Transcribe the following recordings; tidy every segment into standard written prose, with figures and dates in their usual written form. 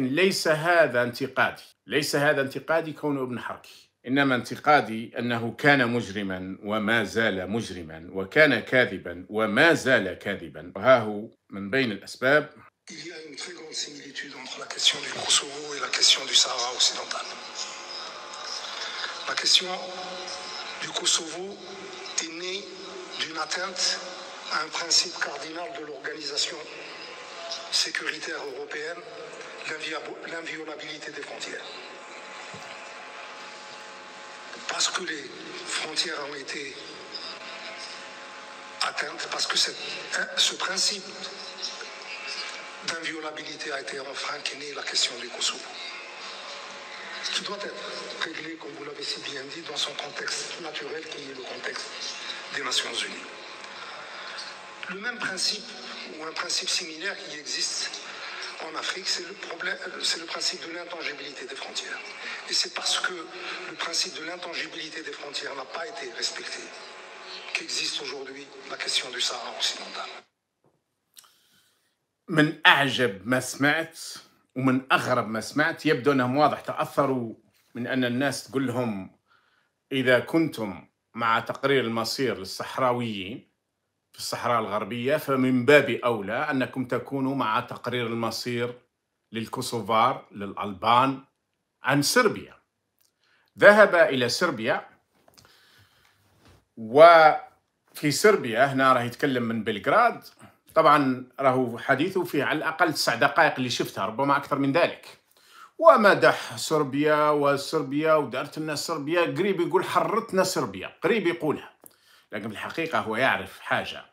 ليس هذا انتقادي كونه ابن حركي، إنما انتقادي أنه كان مجرما وما زال مجرما، وكان كاذبا وما زال كاذبا. وها هو من بين الأسباب l'inviolabilité des frontières. Parce que les frontières ont été atteintes, parce que ce principe d'inviolabilité a été enfreint qu'est née la question du Kosovo, qui doit être réglée, comme vous l'avez si bien dit, dans son contexte naturel qui est le contexte des Nations Unies. Le même principe, ou un principe similaire qui existe en Afrique, c'est le principe de l'intangibilité des frontières. Et c'est parce que le principe de l'intangibilité des frontières n'a pas été respecté qu'existe aujourd'hui la question du Sahara occidental. من أعجب ما سمعت ومن أغرب ما سمعت، يبدو أنهم واضح تأثروا من أن الناس تقول لهم إذا كنتم مع تقرير المصير للصحراويين في الصحراء الغربية فمن باب أولى أنكم تكونوا مع تقرير المصير للكوسوفار، للألبان، عن صربيا. ذهب إلى صربيا، وفي صربيا هنا راه يتكلم من بلغراد، طبعا راهو حديثه فيه على الأقل 9 دقائق اللي شفتها، ربما أكثر من ذلك، ومدح صربيا وصربيا ودارت لنا صربيا، قريب يقول حررتنا صربيا، قريب يقولها. لكن بالحقيقة هو يعرف حاجة،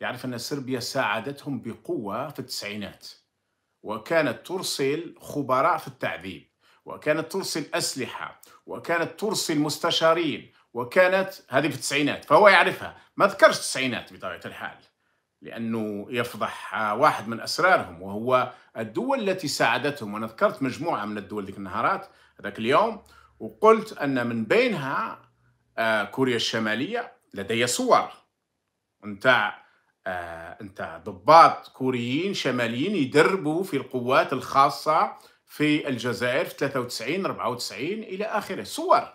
يعرف أن صربيا ساعدتهم بقوة في التسعينات، وكانت ترسل خبراء في التعذيب، وكانت ترسل أسلحة، وكانت ترسل مستشارين، وكانت هذه في التسعينات، فهو يعرفها. ما ذكرش التسعينات بطبيعة الحال لأنه يفضح واحد من أسرارهم، وهو الدول التي ساعدتهم. وأنا ذكرت مجموعة من الدول ذيك النهارات هذاك اليوم، وقلت أن من بينها كوريا الشمالية. لدي صور نتاع ضباط كوريين شماليين يدربوا في القوات الخاصة في الجزائر في 93 94 إلى آخره، صور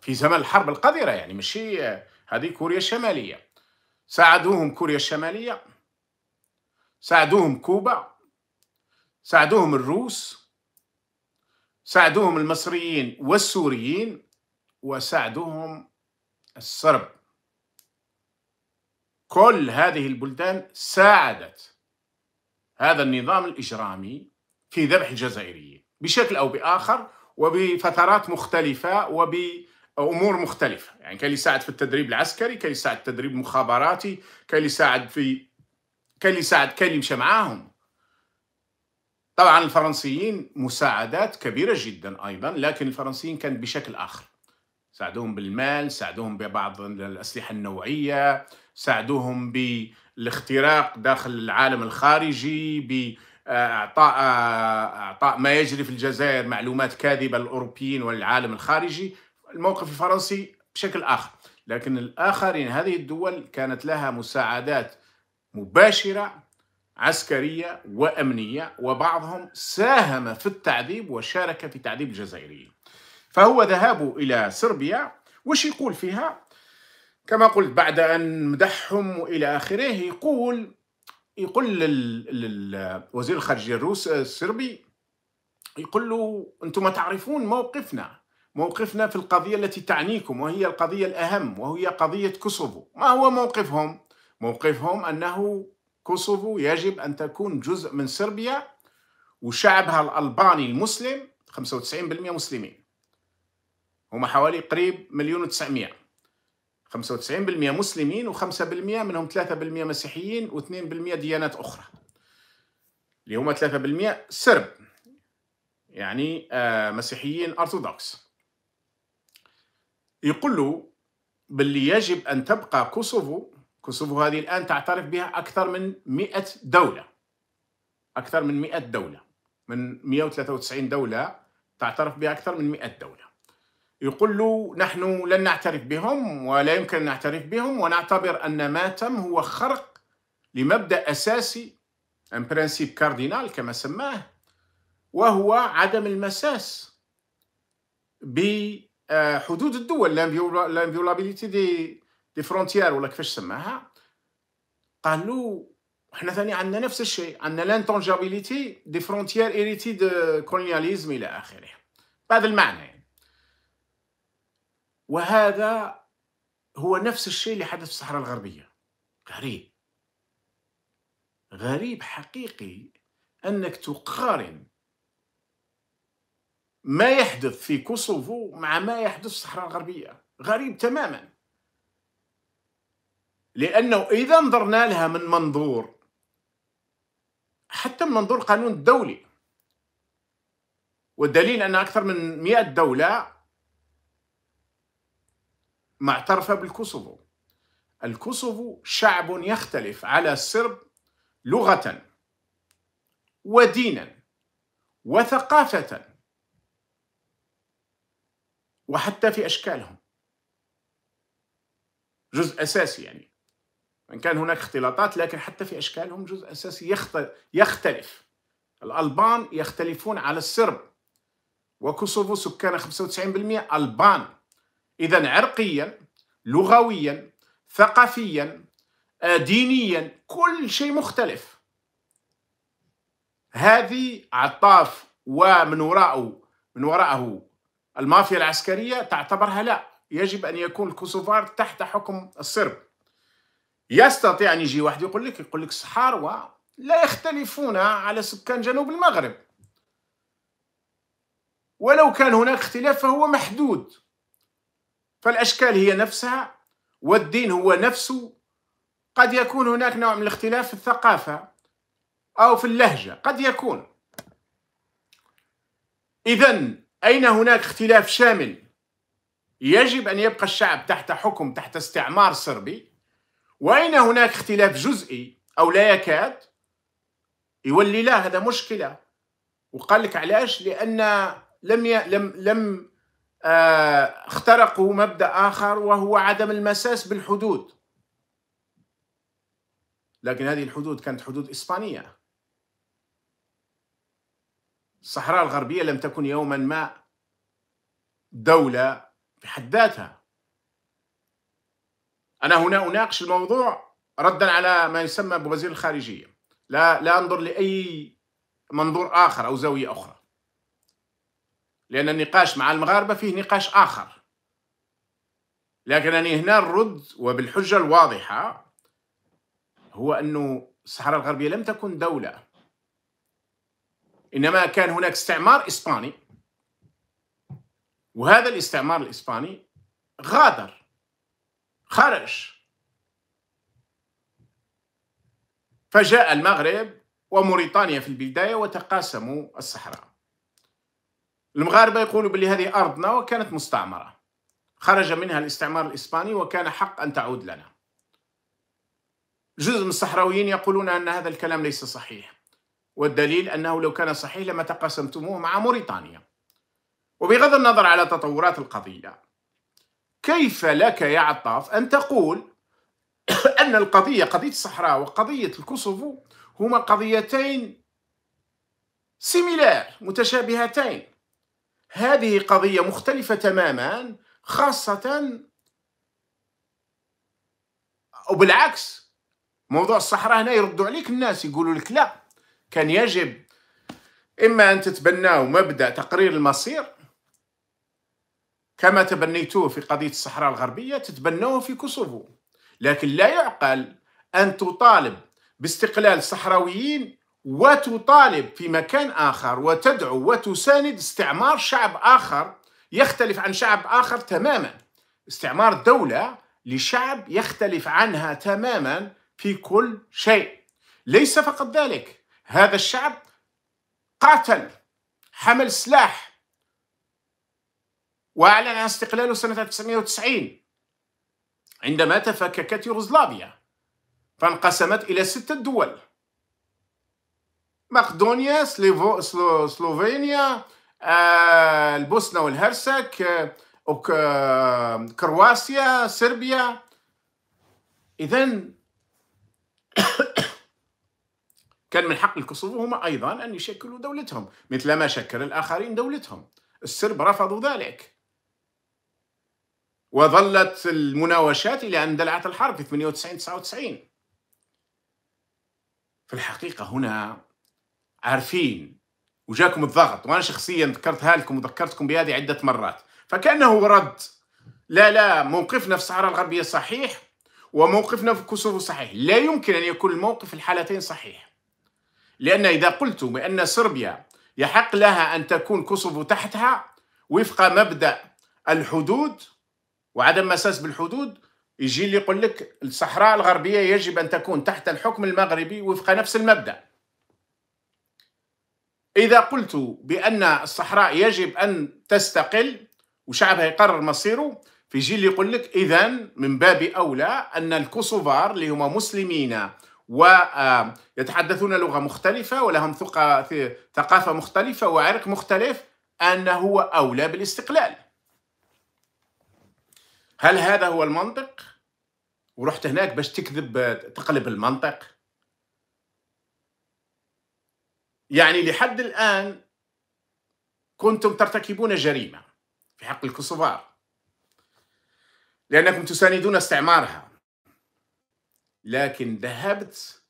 في زمن الحرب القذرة، يعني ماشي هذه كوريا الشمالية. ساعدوهم كوريا الشمالية، ساعدوهم كوبا، ساعدوهم الروس، ساعدوهم المصريين والسوريين، وساعدوهم الصرب. كل هذه البلدان ساعدت هذا النظام الإجرامي في ذبح الجزائريين بشكل أو بآخر، وبفترات مختلفة وبأمور مختلفة. يعني كان يساعد في التدريب العسكري، كان يساعد في التدريب المخابراتي، كان يمشي معاهم. طبعا الفرنسيين مساعدات كبيرة جدا أيضا، لكن الفرنسيين كان بشكل آخر، ساعدوهم بالمال، ساعدوهم ببعض الأسلحة النوعية، ساعدوهم بالاختراق داخل العالم الخارجي، بإعطاء ما يجري في الجزائر معلومات كاذبة للأوروبيين والعالم الخارجي. الموقف الفرنسي بشكل آخر، لكن الآخرين هذه الدول كانت لها مساعدات مباشرة عسكرية وأمنية، وبعضهم ساهم في التعذيب وشارك في تعذيب الجزائريين. فهو ذهابه إلى صربيا، وش يقول فيها؟ كما قلت بعد أن مدحهم وإلى آخره، يقول للوزير الخارجية الروس الصربي، يقول له أنتم ما تعرفون موقفنا في القضية التي تعنيكم، وهي القضية الأهم، وهي قضية كوسوفو. ما هو موقفهم؟ موقفهم أنه كوسوفو يجب أن تكون جزء من صربيا، وشعبها الألباني المسلم 95% مسلمين، هم حوالي قريب 1,900,000، 95% مسلمين، و5% منهم 3% مسيحيين، و2% ديانات أخرى، اللي هما 3% سرب، يعني مسيحيين أرثوذكس. يقول له باللي يجب أن تبقى كوسوفو هذه الآن تعترف بها أكثر من 100 دولة، أكثر من 100 دولة، من 193 دولة تعترف بها أكثر من 100 دولة. يقول له نحن لن نعترف بهم ولا يمكن أن نعترف بهم، ونعتبر أن ما تم هو خرق لمبدأ أساسي، ان برانسيب كاردينال كما سماه، وهو عدم المساس بحدود الدول، لانفيولابيليتي دي فرونتيير ولا كيفاش سماها. قالوا حنا ثاني عندنا نفس الشيء، عندنا لانتونجابيليتي دي فرونتيير ايريتي دو كولونياليزم الى اخره بهذا المعنى يعني. وهذا هو نفس الشيء اللي حدث في الصحراء الغربيه. غريب غريب حقيقي انك تقارن ما يحدث في كوسوفو مع ما يحدث في الصحراء الغربيه، غريب تماما، لانه اذا نظرنا لها من منظور حتى من منظور القانون الدولي، والدليل ان اكثر من 100 دوله معترفه بالكوسوفو. الكوسوفو شعب يختلف على السرب لغة ودينا وثقافة وحتى في أشكالهم، جزء أساسي يعني، وإن كان هناك اختلاطات لكن حتى في أشكالهم جزء أساسي يختلف. الألبان يختلفون على السرب، وكوسوفو سكان 95% ألبان، إذن عرقيا لغويا ثقافيا دينيا كل شيء مختلف. هذه عطاف ومن وراءه المافيا العسكرية تعتبرها لا، يجب أن يكون الكوسوفار تحت حكم الصرب. يستطيع أن يجي واحد يقول لك الصحاروا لا يختلفون على سكان جنوب المغرب، ولو كان هناك اختلاف فهو محدود، فالأشكال هي نفسها والدين هو نفسه، قد يكون هناك نوع من الاختلاف في الثقافة أو في اللهجة، قد يكون. إذن أين هناك اختلاف شامل يجب أن يبقى الشعب تحت حكم تحت استعمار صربي، وأين هناك اختلاف جزئي أو لا يكاد يولي لا، هذا مشكلة. وقال لك علاش؟ لأن لم اخترقوا مبدأ آخر وهو عدم المساس بالحدود، لكن هذه الحدود كانت حدود إسبانية. الصحراء الغربية لم تكن يوما ما دولة بحد ذاتها. أنا هنا أناقش الموضوع ردا على ما يسمى بوزير الخارجية، لا أنظر لأي منظور آخر أو زاوية أخرى، لأن النقاش مع المغاربة فيه نقاش آخر، لكن أنا هنا الرد وبالحجة الواضحة هو أنه الصحراء الغربية لم تكن دولة، إنما كان هناك استعمار إسباني، وهذا الاستعمار الإسباني غادر خرج، فجاء المغرب وموريتانيا في البداية وتقاسموا الصحراء. المغاربة يقولوا بلي هذه أرضنا وكانت مستعمرة، خرج منها الاستعمار الإسباني وكان حق أن تعود لنا. جزء من الصحراويين يقولون أن هذا الكلام ليس صحيح، والدليل أنه لو كان صحيح لما تقاسمتموه مع موريتانيا. وبغض النظر على تطورات القضية، كيف لك يا عطاف أن تقول أن القضية قضية الصحراء وقضية الكوسوفو هما قضيتين سيميلار متشابهتين؟ هذه قضية مختلفة تماما، خاصة أو بالعكس. موضوع الصحراء هنا يردوا عليك الناس يقولوا لك لا، كان يجب إما أن تتبناوا مبدأ تقرير المصير كما تبنيتوه في قضية الصحراء الغربية تتبنوه في كوسوفو، لكن لا يعقل أن تطالب باستقلال الصحراويين وتطالب في مكان آخر وتدعو وتساند استعمار شعب آخر يختلف عن شعب آخر تماما، استعمار دولة لشعب يختلف عنها تماما في كل شيء. ليس فقط ذلك، هذا الشعب قاتل، حمل سلاح، وأعلن عن استقلاله سنة 1990 عندما تفككت يوغوسلافيا فانقسمت إلى 6 دول، مقدونيا، سلوفينيا، البوسنة والهرسك، كرواسيا، صربيا. إذن كان من حق الكوسوفو هما أيضا أن يشكلوا دولتهم مثلما شكل الآخرين دولتهم. السرب رفضوا ذلك، وظلت المناوشات إلى أن اندلعت الحرب في 98-99. في الحقيقة هنا عارفين وجاكم الضغط، وأنا شخصيا ذكرتها لكم وذكرتكم بهذه عدة مرات، فكأنه رد. لا، موقفنا في الصحراء الغربية صحيح، وموقفنا في كوسوفو صحيح. لا يمكن أن يكون الموقف في الحالتين صحيح، لأن إذا قلت بأن صربيا يحق لها أن تكون كوسوفو تحتها وفق مبدأ الحدود وعدم مساس بالحدود، يجي اللي يقول لك الصحراء الغربية يجب أن تكون تحت الحكم المغربي وفق نفس المبدأ. إذا قلت بأن الصحراء يجب أن تستقل وشعبها يقرر مصيره، في جيل يقول لك إذن من باب أولى أن الكوسوفار اللي هما مسلمين ويتحدثون لغة مختلفة ولهم ثقافة مختلفة وعرق مختلف أنه هو أولى بالاستقلال. هل هذا هو المنطق؟ ورحت هناك باش تكذب تقلب المنطق؟ يعني لحد الآن كنتم ترتكبون جريمة في حق الكوسوفار لأنكم تساندون استعمارها، لكن ذهبت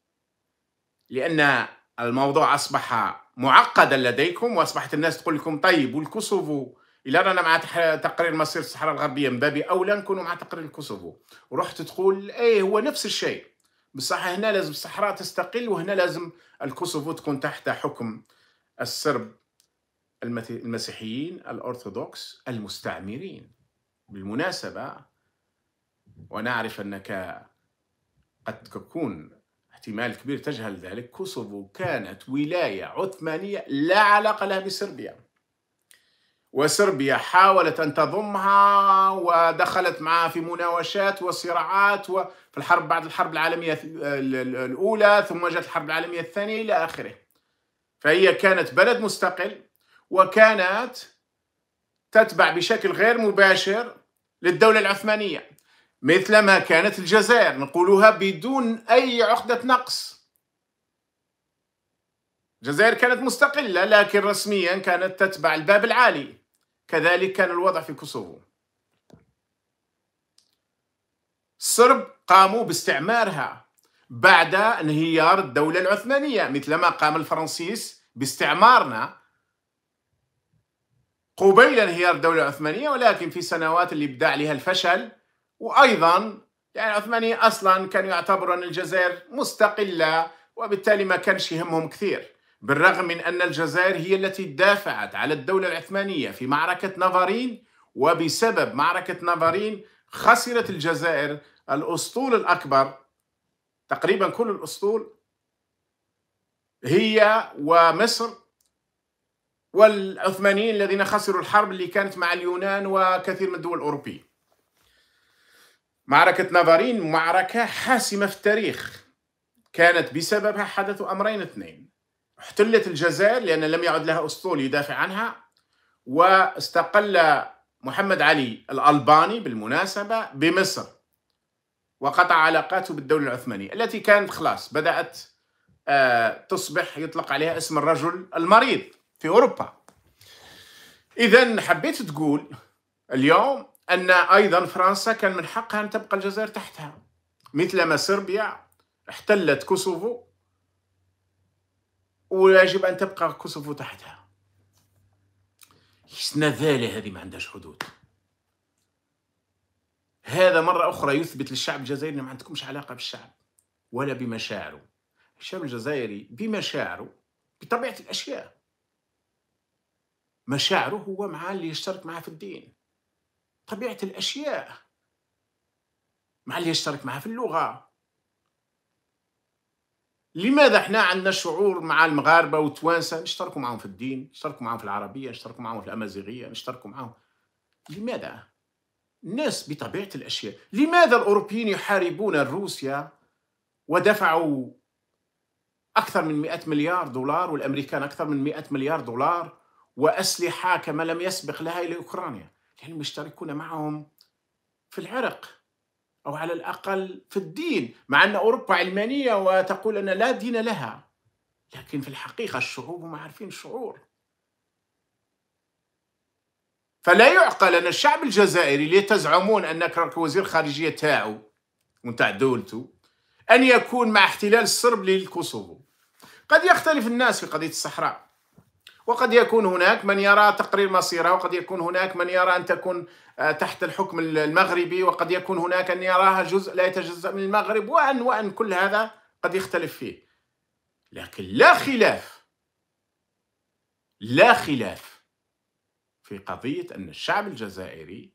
لأن الموضوع أصبح معقدا لديكم، وأصبحت الناس تقول لكم طيب والكوسوفو إلا رانا مع تقرير مصير الصحراء الغربية من باب أولى نكونوا مع تقرير الكوسوفو. ورحت تقول إيه هو نفس الشيء، بصح هنا لازم الصحراء تستقل وهنا لازم الكوسوفو تكون تحت حكم السرب المسيحيين الأرثوذكس المستعمرين. بالمناسبة ونعرف أنك قد تكون احتمال كبير تجهل ذلك، كوسوفو كانت ولاية عثمانية لا علاقة لها بصربيا، وصربيا حاولت أن تضمها ودخلت معها في مناوشات وصراعات في الحرب بعد الحرب العالمية الأولى ثم جاءت الحرب العالمية الثانية إلى آخره. فهي كانت بلد مستقل وكانت تتبع بشكل غير مباشر للدولة العثمانية مثلما كانت الجزائر، نقولها بدون أي عقدة نقص. الجزائر كانت مستقلة لكن رسميا كانت تتبع الباب العالي، كذلك كان الوضع في كوسوفو. الصرب قاموا باستعمارها بعد انهيار الدولة العثمانية مثلما قام الفرنسيس باستعمارنا قبيل انهيار الدولة العثمانية، ولكن في سنوات اللي بدأ عليها الفشل. وأيضا يعني العثمانيين أصلا كانوا يعتبروا أن الجزائر مستقلة وبالتالي ما كانش يهمهم كثير، بالرغم من أن الجزائر هي التي دافعت على الدولة العثمانية في معركة نافارين، وبسبب معركة نافارين خسرت الجزائر الأسطول الأكبر، تقريبا كل الأسطول، هي ومصر والعثمانيين الذين خسروا الحرب اللي كانت مع اليونان وكثير من الدول الأوروبية. معركة نافارين معركة حاسمة في التاريخ، كانت بسببها حدثوا أمرين اثنين: احتلت الجزائر لأن لم يعد لها أسطول يدافع عنها، واستقل محمد علي الألباني بالمناسبة بمصر وقطع علاقاته بالدولة العثمانية التي كانت خلاص بدأت تصبح يطلق عليها اسم الرجل المريض في أوروبا. إذن حبيت تقول اليوم أن أيضا فرنسا كان من حقها أن تبقى الجزائر تحتها مثلما صربيا احتلت كوسوفو ويجب أن تبقى كوسوفو تحتها. يسنذالة هذه ما عندهاش حدود. هذا مرة أخرى يثبت للشعب الجزائري أنه ما عندكمش علاقة بالشعب ولا بمشاعره. الشعب الجزائري بمشاعره بطبيعة الأشياء، مشاعره هو مع اللي يشترك معه في الدين، طبيعة الأشياء مع اللي يشترك معها في اللغة. لماذا احنا عندنا شعور مع المغاربة والتوانسة نشتركوا معهم في الدين، نشتركوا معهم في العربية، نشتركوا معهم في الأمازيغية، نشتركوا معهم؟ لماذا؟ الناس بطبيعة الأشياء. لماذا الأوروبيين يحاربون روسيا ودفعوا أكثر من 100 مليار دولار والأمريكان أكثر من 100 مليار دولار وأسلحة كما لم يسبق لها إلى أوكرانيا؟ يعني مشتركون معهم في العرق أو على الأقل في الدين، مع أن أوروبا علمانية وتقول أن لا دين لها، لكن في الحقيقة الشعوب هم عارفين شعور. فلا يعقل أن الشعب الجزائري اللي تزعمون أنك راك وزير خارجية تاعو ونتاع دولته أن يكون مع احتلال الصرب للكوسوفو. قد يختلف الناس في قضية الصحراء، وقد يكون هناك من يرى تقرير مصيره، وقد يكون هناك من يرى أن تكون تحت الحكم المغربي، وقد يكون هناك أن يراها جزء لا يتجزأ من المغرب، وأن كل هذا قد يختلف فيه، لكن لا خلاف في قضية أن الشعب الجزائري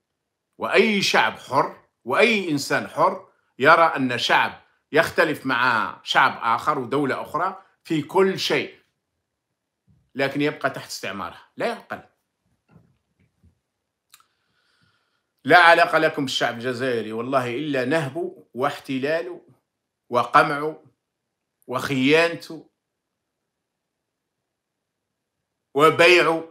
وأي شعب حر وأي إنسان حر يرى أن شعب يختلف مع شعب آخر ودولة أخرى في كل شيء، لكن يبقى تحت استعمارها. لا يعقل. لا علاقة لكم بالشعب الجزائري والله إلا نهبه واحتلاله وقمعه وخيانته وبيعه.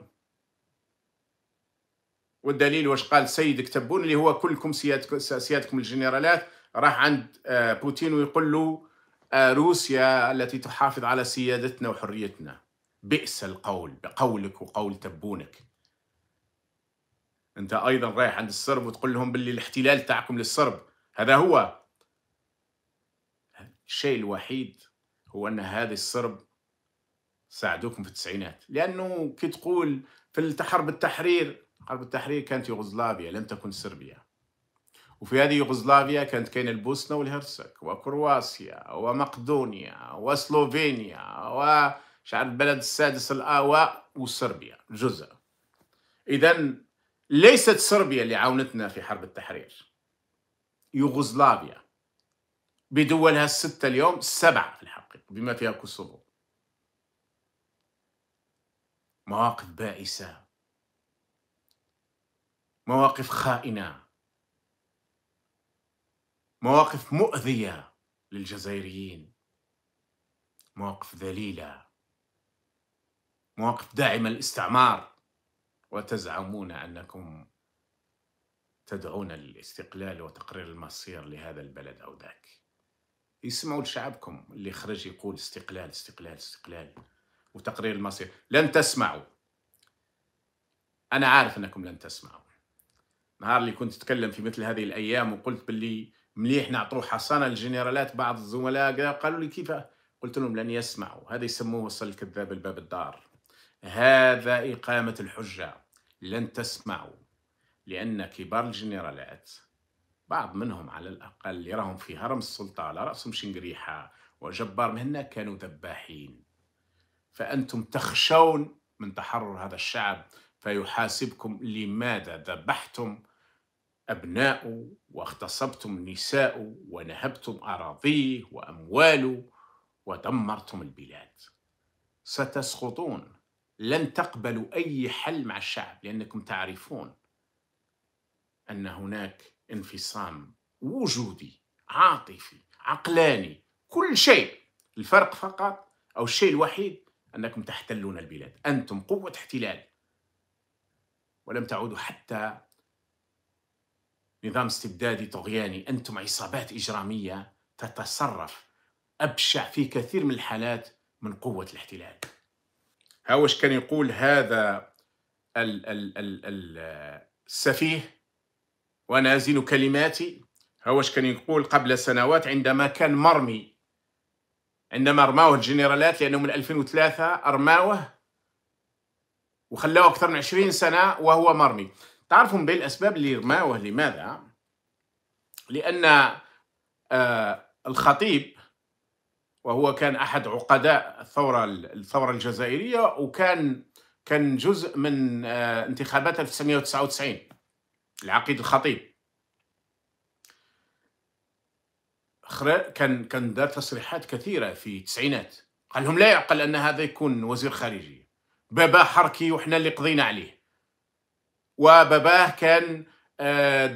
والدليل واش قال سيد كتبون اللي هو كلكم سيادكم الجنرالات راح عند بوتين ويقول له روسيا التي تحافظ على سيادتنا وحريتنا، بئس القول بقولك وقول تبونك. انت ايضا رايح عند الصرب وتقول لهم باللي الاحتلال تاعكم للصرب. هذا هو الشيء الوحيد، هو ان هذه الصرب ساعدوكم في التسعينات، لانه كي تقول في حرب التحرير كانت يوغوسلافيا لم تكن صربيا، وفي هذه يوغوسلافيا كانت كاينه البوسنه والهرسك وكرواسيا ومقدونيا وسلوفينيا وشعر البلد السادس الاواء وصربيا جزء. اذا ليست صربيا اللي عاونتنا في حرب التحرير، يوغوسلافيا بدولها الستة اليوم السبعة في الحقيقة بما فيها كوسوفو. مواقف بائسة، مواقف خائنة، مواقف مؤذية للجزائريين، مواقف ذليلة، مواقف داعمة للاستعمار، وتزعمون أنكم تدعون للاستقلال وتقرير المصير لهذا البلد أو ذاك. يسمعوا لشعبكم اللي خرج يقول استقلال استقلال استقلال وتقرير المصير. لن تسمعوا، أنا عارف أنكم لن تسمعوا. نهار اللي كنت تتكلم في مثل هذه الأيام وقلت باللي مليح نعطوه حصانة الجنرالات، بعض الزملاء قالوا لي كيف؟ قلت لهم لن يسمعوا، هذا يسموه وصل الكذاب لباب الدار، هذا إقامة الحجة. لن تسمعوا، لأن كبار الجنرالات بعض منهم على الأقل اللي راهم في هرم السلطة على رأسهم شنقريحة وجبار مهنا كانوا ذباحين. فأنتم تخشون من تحرر هذا الشعب فيحاسبكم لماذا ذبحتم أبناؤه واغتصبتم نساءه ونهبتم أراضيه وأمواله ودمرتم البلاد. ستسقطون، لن تقبلوا أي حل مع الشعب، لأنكم تعرفون أن هناك انفصام وجودي عاطفي عقلاني كل شيء. الفرق فقط أو الشيء الوحيد أنكم تحتلون البلاد، أنتم قوة احتلال ولم تعودوا حتى نظام استبدادي طغياني، أنتم عصابات إجرامية تتصرف أبشع في كثير من الحالات من قوة الاحتلال. هاوش كان يقول هذا السفيه وأنا أزين كلماتي، هاوش كان يقول قبل سنوات عندما كان مرمي، عندما رماوه الجنرالات، لأنه من 2003 أرماوه وخلاه أكثر من 20 سنة وهو مرمي. تعرفوا من بين الأسباب اللي رماوه لماذا؟ لأن الخطيب وهو كان أحد عقداء الثورة الجزائرية، وكان جزء من انتخابات 1999 العقيد الخطيب، كان دار تصريحات كثيرة في التسعينات، قال لهم لا يعقل أن هذا يكون وزير خارجية، باباه حركي وإحنا اللي قضينا عليه، وباباه كان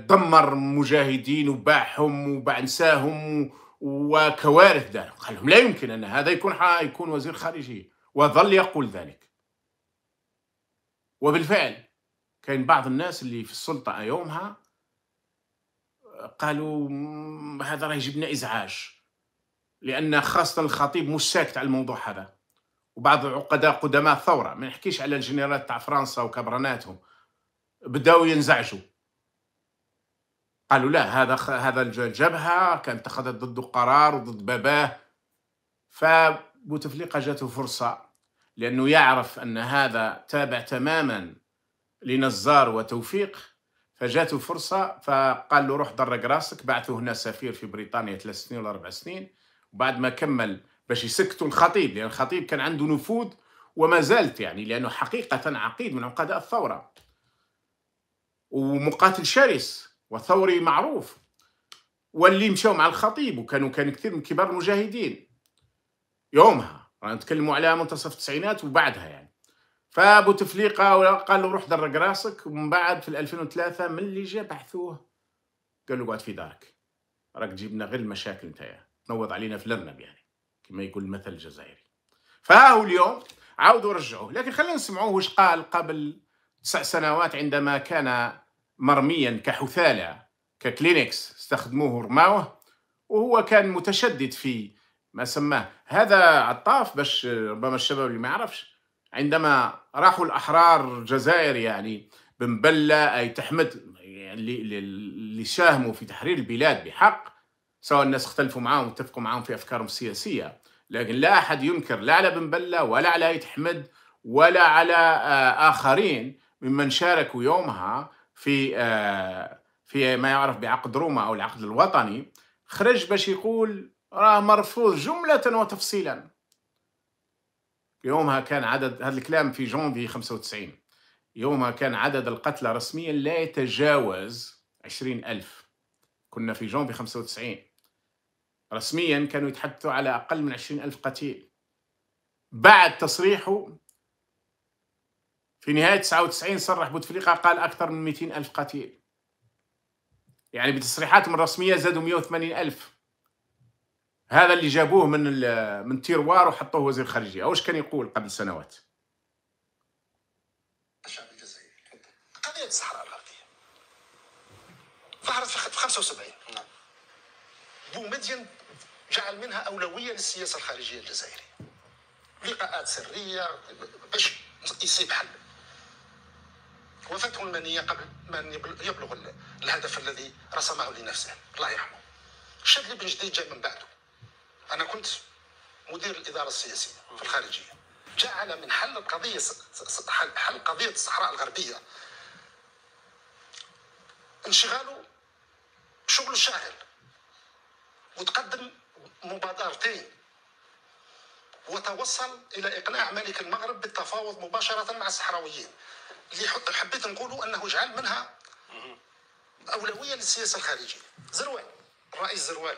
دمر مجاهدين وباعهم وباع نساهم وكوارث دار، قال لهم لا يمكن أن هذا يكون وزير خارجية، وظل يقول ذلك. وبالفعل كان بعض الناس اللي في السلطة يومها قالوا هذا راه يجيبنا إزعاج، لأن خاصة الخطيب مش ساكت على الموضوع هذا وبعض العقداء قدماء الثورة، ما نحكيش على الجنرالات تاع فرنسا وكبراناتهم، بداو ينزعجوا قالوا لا هذا الجبهة كانت اتخذت ضده قرار وضد باباه. فبوتفليقة جاته فرصة لأنه يعرف أن هذا تابع تماما لنزار وتوفيق، فجاته فرصة فقال له روح درق راسك. بعثوا هنا سفير في بريطانيا 3 سنين ولا 4 سنين، وبعد ما كمل باش يسكتوا الخطيب، لأن الخطيب كان عنده نفوذ وما زالت يعني، لأنه حقيقة عقيد من عقداء الثورة ومقاتل شرس وثوري معروف، واللي مشاو مع الخطيب وكان كثير من كبار المجاهدين يومها، رانا نتكلموا على منتصف التسعينات وبعدها يعني. فبوتفليقة قال له روح درق راسك، ومن بعد في 2003 من اللي جا بحثوه قال له قعد في دارك، راك تجيب لنا غير المشاكل نتايا، تنوض علينا في الارنب يعني كما يقول المثل الجزائري. فهاو اليوم عاودوا رجعوه، لكن خلينا نسمعوه واش قال قبل 9 سنوات عندما كان مرميا كحثالة ككلينكس، استخدموه رماوه، وهو كان متشدد في ما سماه هذا عطاف، باش ربما الشباب اللي ما يعرفش، عندما راحوا الأحرار الجزائر يعني بن بلة أي تحمد اللي ساهموا في تحرير البلاد بحق، سواء الناس اختلفوا معاهم واتفقوا معاهم في أفكارهم السياسية، لكن لا أحد ينكر لا على بن بلة ولا على تحمد ولا على آخرين ممن شاركوا يومها في ما يعرف بعقد روما أو العقد الوطني. خرج باش يقول راه مرفوض جملة وتفصيلا. يومها كان عدد، هذا الكلام في جونفي 95، يومها كان عدد القتلى رسميا لا يتجاوز 20,000. كنا في جونفي 95 رسميا كانوا يتحدثوا على أقل من 20,000 قتيل. بعد تصريحه في نهاية 99 صرح بوتفليقة قال أكثر من 200,000 قتيل، يعني بتصريحاتهم الرسمية زادوا 180,000. هذا اللي جابوه من تيروار وحطوه وزير خارجية. واش كان يقول قبل سنوات؟ الشعب الجزائري قضية الصحراء الغربية ظهرت في 75، نعم، بومدين جعل منها أولوية للسياسة الخارجية الجزائرية، لقاءات سرية باش يصيب حل. وفاته المنية قبل أن يبلغ الهدف الذي رسمه لنفسه، الله يرحمه. الشاذلي بن جديد جاء من بعده. أنا كنت مدير الإدارة السياسية في الخارجية. جعل من حل القضية حل قضية الصحراء الغربية انشغاله شغل الشاغل، وتقدم مبادرتين وتوصل إلى إقناع ملك المغرب بالتفاوض مباشرة مع الصحراويين، اللي حبيت نقوله أنه جعل منها أولوية للسياسة الخارجية. زروال، الرئيس زروال،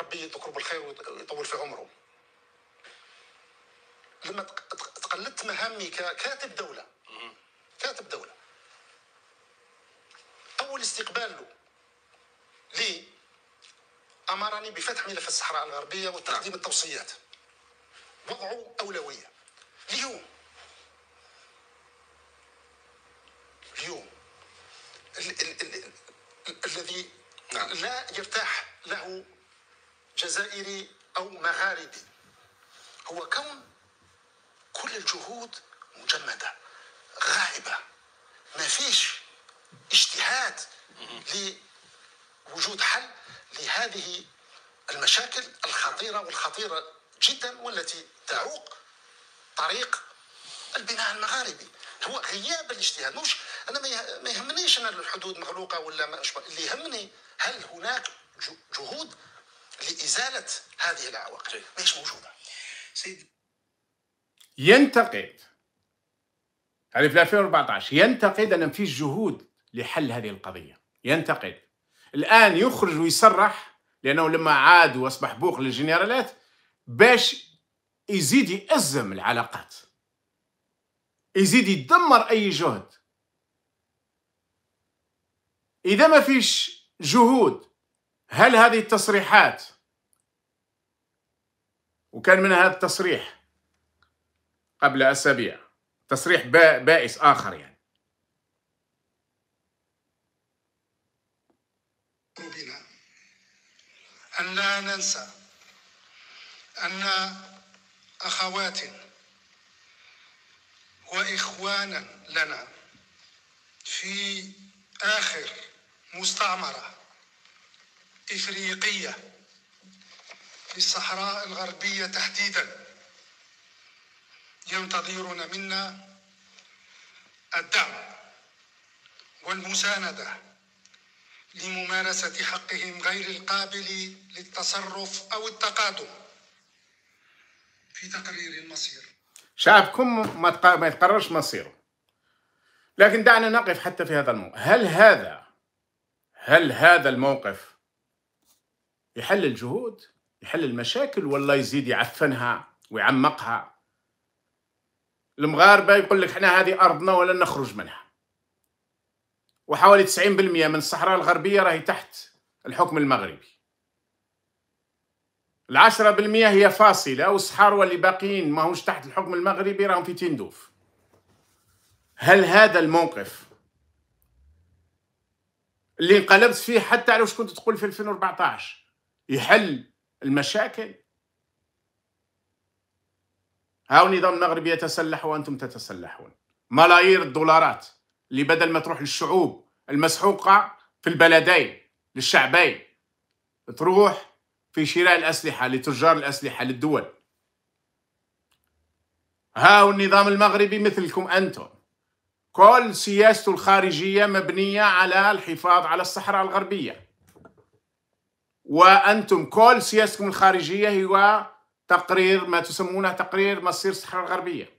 ربي يذكره بالخير ويطول في عمره، لما تقلدت مهامي ككاتب دولة، كاتب دولة، أول استقبال لي أمرني بفتح ملف الصحراء الغربية وتقديم التوصيات، وضعوا أولوية. اليوم الذي لا يرتاح له جزائري أو مغاربي هو كون كل الجهود مجمدة غائبة، ما فيش اجتهاد لوجود حل لهذه المشاكل الخطيرة والخطيرة جدا، والتي تعوق طريق البناء المغاربي. هو غياب الاجتهاد. مش أنا ما يهمنيش أن الحدود مغلوقة ولا ما أشبه، اللي يهمني هل هناك جهود لإزالة هذه العوائق؟ ماهيش موجودة. سيد ينتقد، هذه في 2014 ينتقد أن ما فيش جهود لحل هذه القضية، ينتقد. الآن يخرج ويصرح، لأنه لما عاد وأصبح بوق للجنرالات باش يزيد يأزم العلاقات، يزيد يدمر أي جهد. إذا ما فيش جهود، هل هذه التصريحات، وكان من هذا التصريح قبل أسابيع، تصريح بائس آخر يعني، بنا أن لا ننسى أن أخوات وإخوانا لنا في آخر مستعمرة إفريقية في الصحراء الغربية تحديدا ينتظرون منا الدعم والمساندة لممارسة حقهم غير القابل للتصرف أو التقادم في تقرير المصير. شعبكم ما يتقررش مصيره، لكن دعنا نقف حتى في هذا الموقف. هل هذا الموقف يحل الجهود، يحل المشاكل، ولا يزيد يعفنها ويعمقها؟ المغاربة يقول لك احنا هذه أرضنا ولن نخرج منها، وحوالي 90% من الصحراء الغربية راهي تحت الحكم المغربي. 10% هي فاصلة، والصحارى اللي باقيين ماهوش تحت الحكم المغربي راهم في تندوف. هل هذا الموقف اللي انقلبت فيه حتى على واش كنت تقول في 2014 يحل المشاكل؟ هاو نظام مغربي يتسلح وأنتم تتسلحون. ملايير الدولارات اللي بدل ما تروح للشعوب المسحوقة في البلدين للشعبين تروح في شراء الأسلحة لتجار الأسلحة للدول. هاو النظام المغربي مثلكم أنتم، كل سياسته الخارجية مبنية على الحفاظ على الصحراء الغربية، وأنتم كل سياستكم الخارجية هو تقرير ما تسمونه تقرير مصير الصحراء الغربية،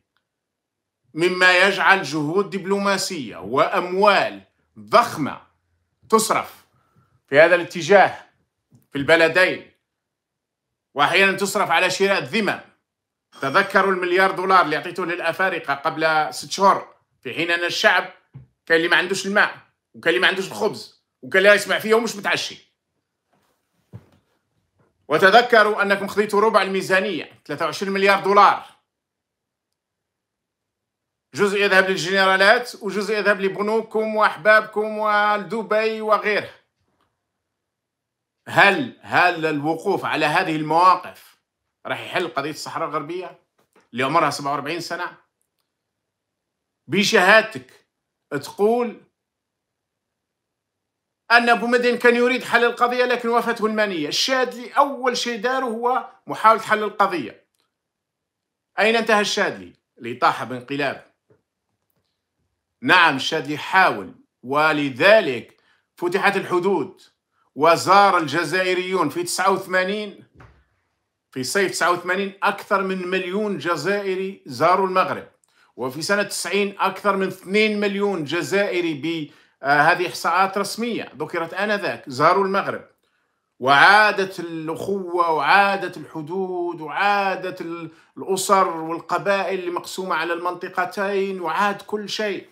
مما يجعل جهود دبلوماسية وأموال ضخمة تصرف في هذا الاتجاه في البلدين، وأحيانا تصرف على شراء الذمم. تذكروا $1 مليار اللي أعطيته للأفارقة قبل 6 شهور، في حين أن الشعب كان اللي ما عندوش الماء، وكان اللي ما عندوش الخبز، وكان اللي يسمع فيه ومش متعشي. وتذكروا أنكم خذيتوا ربع الميزانية، $23 مليار، جزء يذهب للجنرالات وجزء يذهب لبنوكم وأحبابكم ولدبي وغيرها. هل الوقوف على هذه المواقف راح يحل قضية الصحراء الغربية اللي عمرها 47 سنة؟ بشهادتك تقول أن أبو مدين كان يريد حل القضية لكن وافته المنية. الشاذلي أول شيء داره هو محاولة حل القضية. أين انتهى الشاذلي اللي طاح بانقلاب؟ نعم، الشاذلي حاول، ولذلك فتحت الحدود وزار الجزائريون في 89، في صيف 89 أكثر من 1 مليون جزائري زاروا المغرب، وفي سنة 90 أكثر من 2 مليون جزائري هذه إحصاءات رسمية ذكرت آنذاك زاروا المغرب، وعادت الأخوة وعادت الحدود وعادت الأسر والقبائل المقسومة على المنطقتين وعاد كل شيء،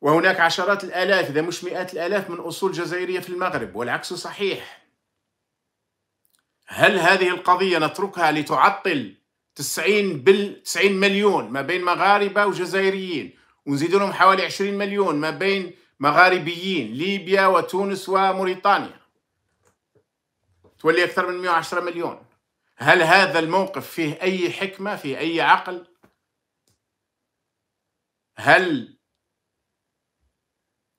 وهناك عشرات الآلاف إذا مش مئات الآلاف من أصول جزائرية في المغرب، والعكس صحيح. هل هذه القضية نتركها لتعطل 90 مليون ما بين مغاربة وجزائريين، ونزيد لهم حوالي 20 مليون ما بين مغاربيين ليبيا وتونس وموريتانيا، تولي أكثر من 110 مليون؟ هل هذا الموقف فيه أي حكمة، فيه أي عقل؟ هل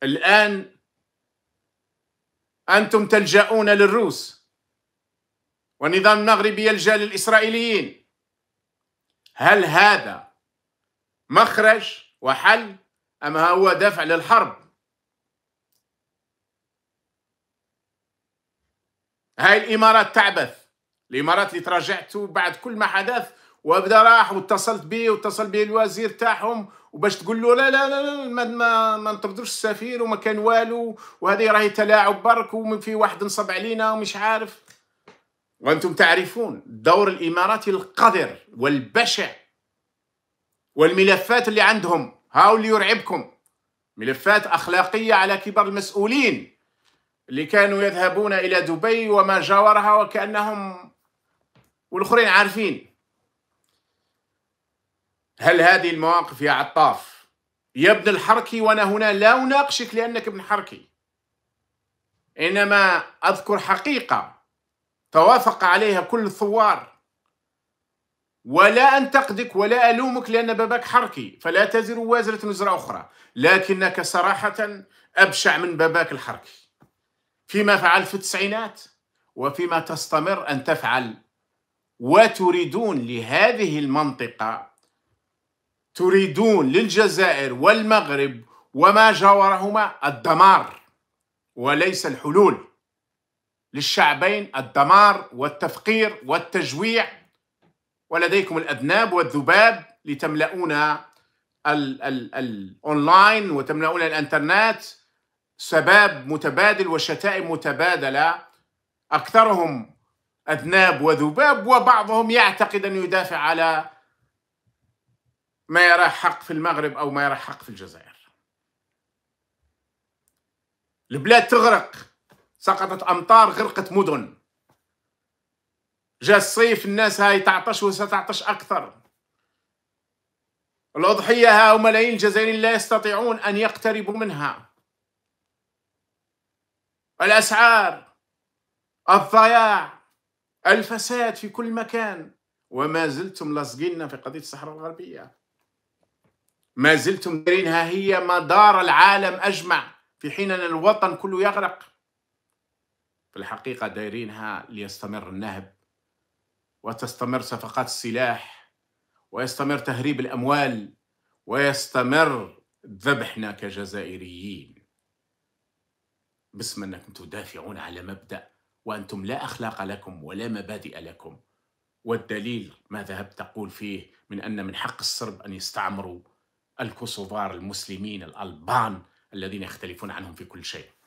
الآن أنتم تلجأون للروس والنظام المغربي يلجأ للإسرائيليين؟ هل هذا مخرج وحل أم هو دفع للحرب؟ هاي الإمارات تعبث، الإمارات اللي تراجعتوا بعد كل ما حدث، وبدا راح واتصلت بيه واتصل بيه الوزير تاعهم وباش تقول له لا لا لا ما نطردوش السفير وما كان والو، وهذه راهي تلاعب برك وفي واحد نصب علينا ومش عارف. وأنتم تعرفون دور الإمارات القذر والبشع والملفات اللي عندهم، هاو اللي يرعبكم، ملفات أخلاقية على كبر المسؤولين اللي كانوا يذهبون إلى دبي وما جاورها وكأنهم والآخرين عارفين. هل هذه المواقف يا عطاف يا ابن الحركي، وأنا هنا لا أناقشك لأنك ابن حركي، إنما أذكر حقيقة توافق عليها كل الثوار ولا أنتقدك ولا ألومك لأن بابك حركي، فلا تزر وازرة وزر أخرى، لكنك صراحة أبشع من بابك الحركي فيما فعلت في التسعينات وفيما تستمر أن تفعل. وتريدون لهذه المنطقة، تريدون للجزائر والمغرب وما جاورهما الدمار وليس الحلول، للشعبين الدمار والتفقير والتجويع، ولديكم الأذناب والذباب لتملؤون الأونلاين وتملؤون الإنترنت سباب متبادل وشتائم متبادلة، أكثرهم أذناب وذباب، وبعضهم يعتقد أن يدافع على ما يراه حق في المغرب أو ما يراه حق في الجزائر. البلاد تغرق، سقطت أمطار، غرقت مدن، جاء الصيف، الناس هاي تعطش وستعطش أكثر. الأضحية ها ملايين الجزائريين لا يستطيعون أن يقتربوا منها. الأسعار، الضياع، الفساد في كل مكان، وما زلتم لاصقين في قضية الصحراء الغربية، ما زلتم دايرينها هي مدار العالم أجمع، في حين أن الوطن كله يغرق. في الحقيقة دايرينها ليستمر النهب وتستمر صفقات السلاح ويستمر تهريب الأموال ويستمر ذبحنا كجزائريين باسم أنكم تدافعون على مبدأ وأنتم لا أخلاق لكم ولا مبادئ لكم. والدليل ما ذهبت تقول فيه من أن من حق الصرب أن يستعمروا الكوسوفار المسلمين الألبان الذين يختلفون عنهم في كل شيء.